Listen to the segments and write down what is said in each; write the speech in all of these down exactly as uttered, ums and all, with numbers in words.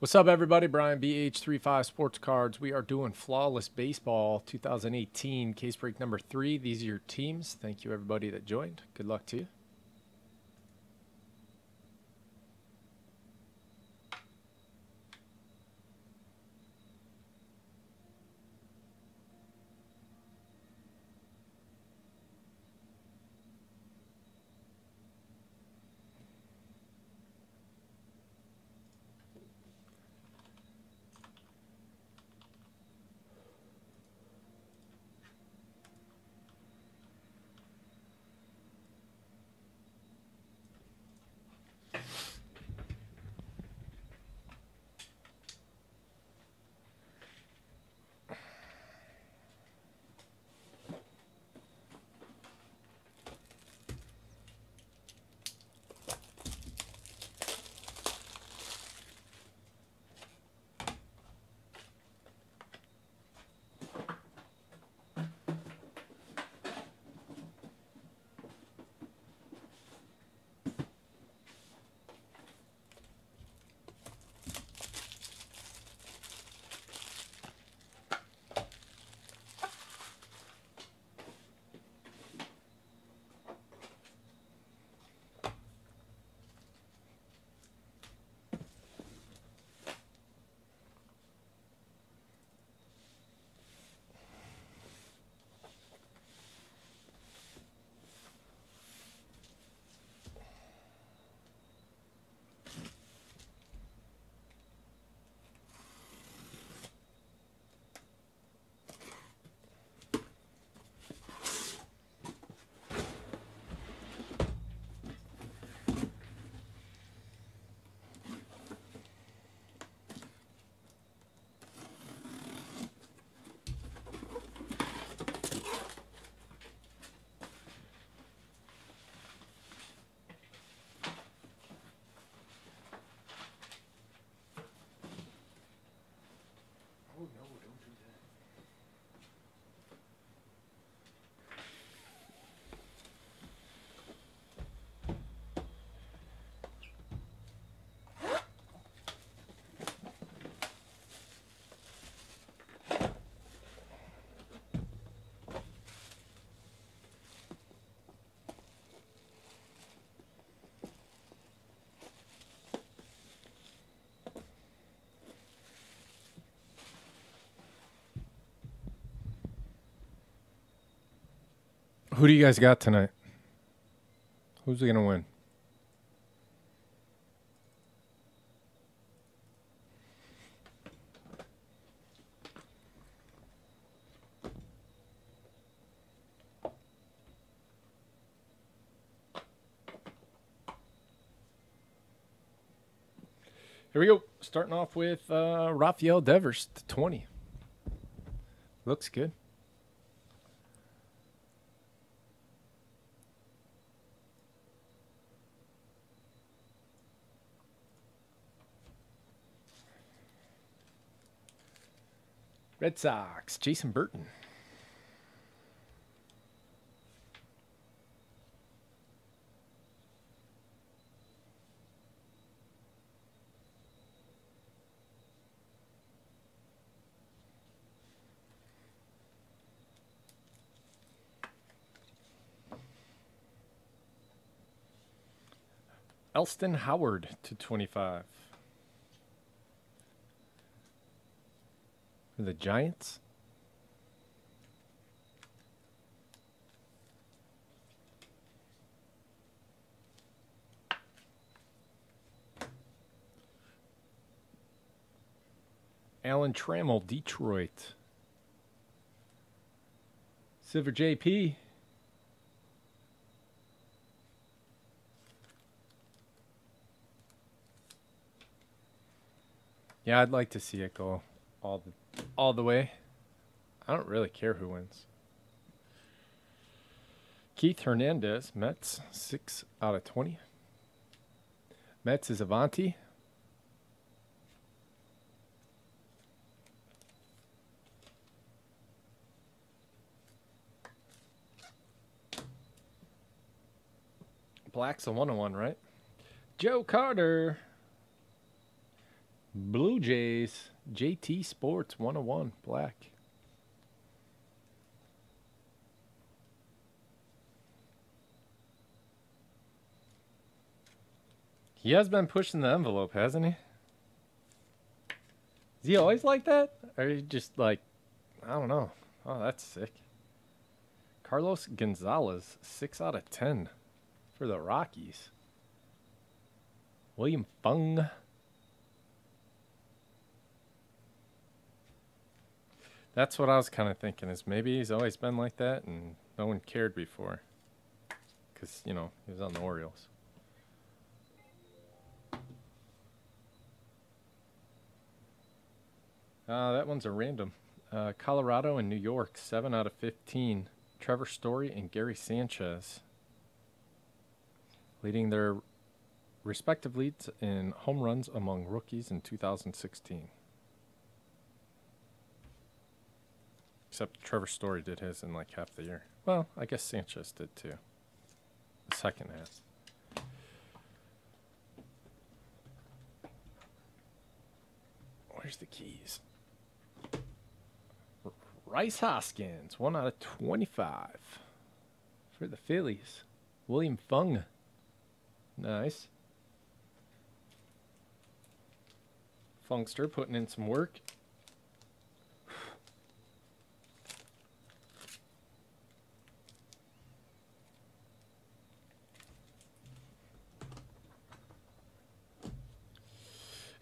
What's up, everybody? Brian, B H thirty-five Sports Cards. We are doing Flawless Baseball twenty eighteen, case break number three. These are your teams. Thank you, everybody that joined. Good luck to you. Who do you guys got tonight? Who's going to win? Here we go. Starting off with uh, Rafael Devers, to twenty. Looks good. Red Sox, Jason Burton. Elston Howard to twenty-five. For the Giants. Alan Trammell, Detroit. Silver J P. Yeah, I'd like to see it go all the all the way. I don't really care who wins. Keith Hernandez, Mets, six out of twenty. Mets is Avanti. Black's a one-on-one, right? Joe Carter. Blue Jays, J T Sports one oh one, black. He has been pushing the envelope, hasn't he? Is he always like that? Or are you just like, I don't know. Oh, that's sick. Carlos Gonzalez, six out of ten for the Rockies. William Fung. That's what I was kind of thinking, is maybe he's always been like that and no one cared before. Because, you know, he was on the Orioles. Uh, that one's a random. Uh, Colorado and New York, seven out of fifteen. Trevor Story and Gary Sanchez leading their respective leads in home runs among rookies in two thousand sixteen. Except Trevor Story did his in like half the year. Well, I guess Sanchez did too. The second half. Where's the keys? Bryce Hoskins, one out of twenty-five for the Phillies. William Fung. Nice. Fungster putting in some work.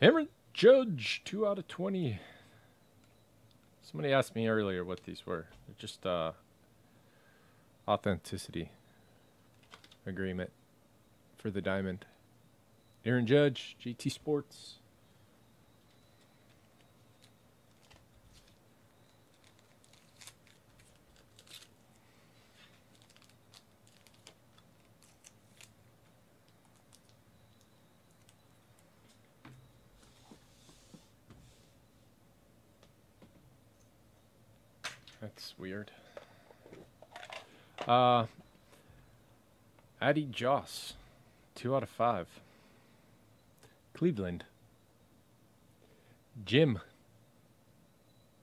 Aaron Judge, two out of twenty. Somebody asked me earlier what these were. They're just uh, authenticity agreement for the diamond. Aaron Judge, J T Sports. That's weird. Uh, Addie Joss, two out of five. Cleveland. Jim.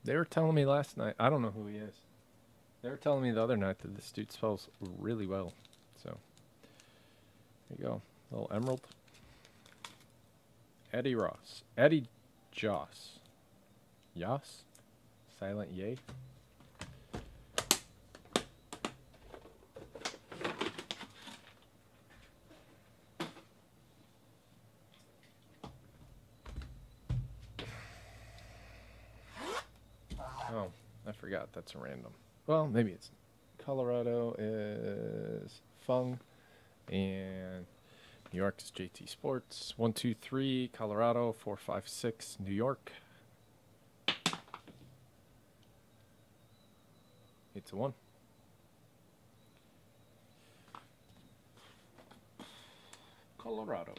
They were telling me last night. I don't know who he is. They were telling me the other night that this dude spells really well. So, there you go. Little emerald. Eddie Ross. Addie Joss. Yoss? Silent yay. Forgot that's a random. Well, maybe it's Colorado is Fung and New York is J T Sports. One, two, three, Colorado, four, five, six, New York. It's a one. Colorado.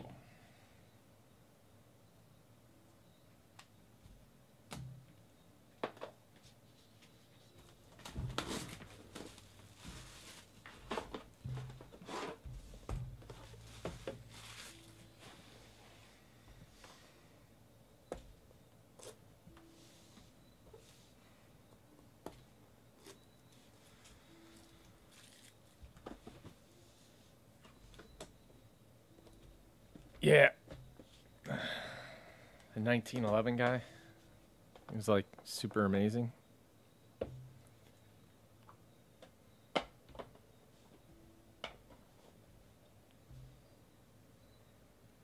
Yeah, the nineteen eleven guy, he was like super amazing.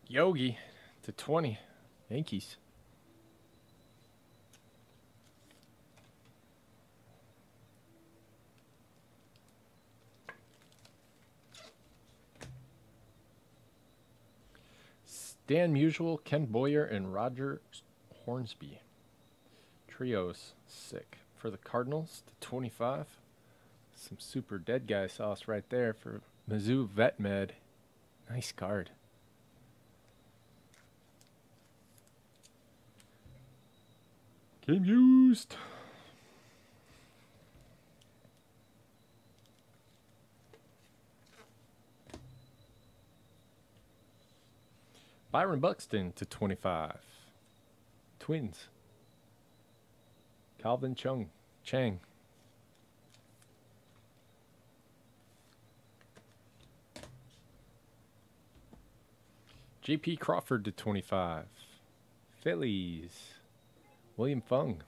Yogi to twenty, Yankees. Dan Musual, Ken Boyer, and Roger Hornsby. Trios, sick. For the Cardinals, to twenty-five. Some super dead guy sauce right there for Mizzou Vet Med. Nice card. Game used. Byron Buxton to twenty-five. Twins. Calvin Chung Chang. J P Crawford to twenty-five. Phillies. William Fung.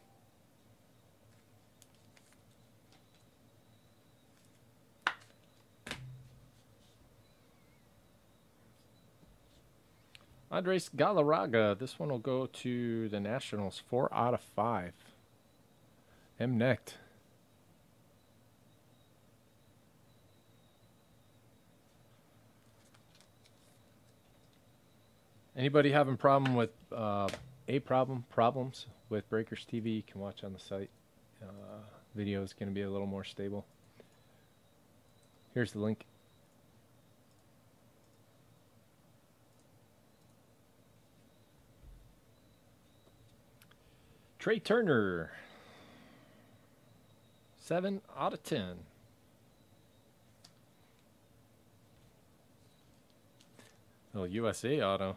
Andres Galarraga. This one will go to the Nationals. Four out of five. M-necked. Anybody having problem with uh, a problem problems with Breakers T V? You can watch on the site. Uh, video is going to be a little more stable. Here's the link. Trey Turner, seven out of ten. Little U S A auto.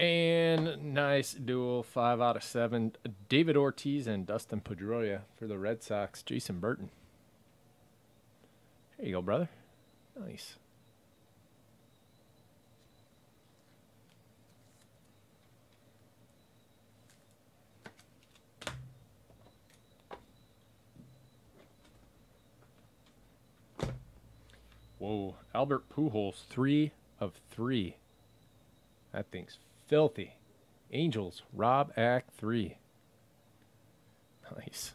And nice duel, five out of seven. David Ortiz and Dustin Pedroia for the Red Sox. Jason Burton. There you go, brother. Nice. Whoa. Albert Pujols, three of three. That thing's filthy. Angels, Rob Ack, three. Nice.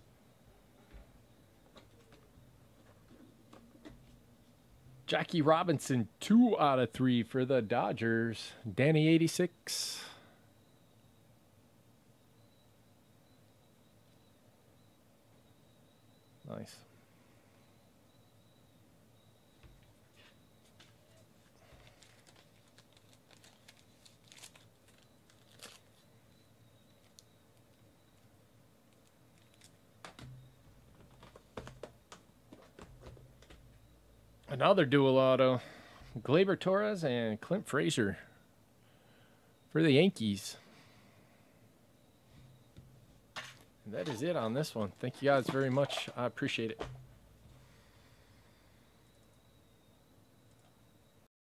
Jackie Robinson, two out of three for the Dodgers. Danny, eighty-six. Nice. Another dual auto, Gleyber Torres and Clint Frazier for the Yankees. And that is it on this one. Thank you guys very much. I appreciate it.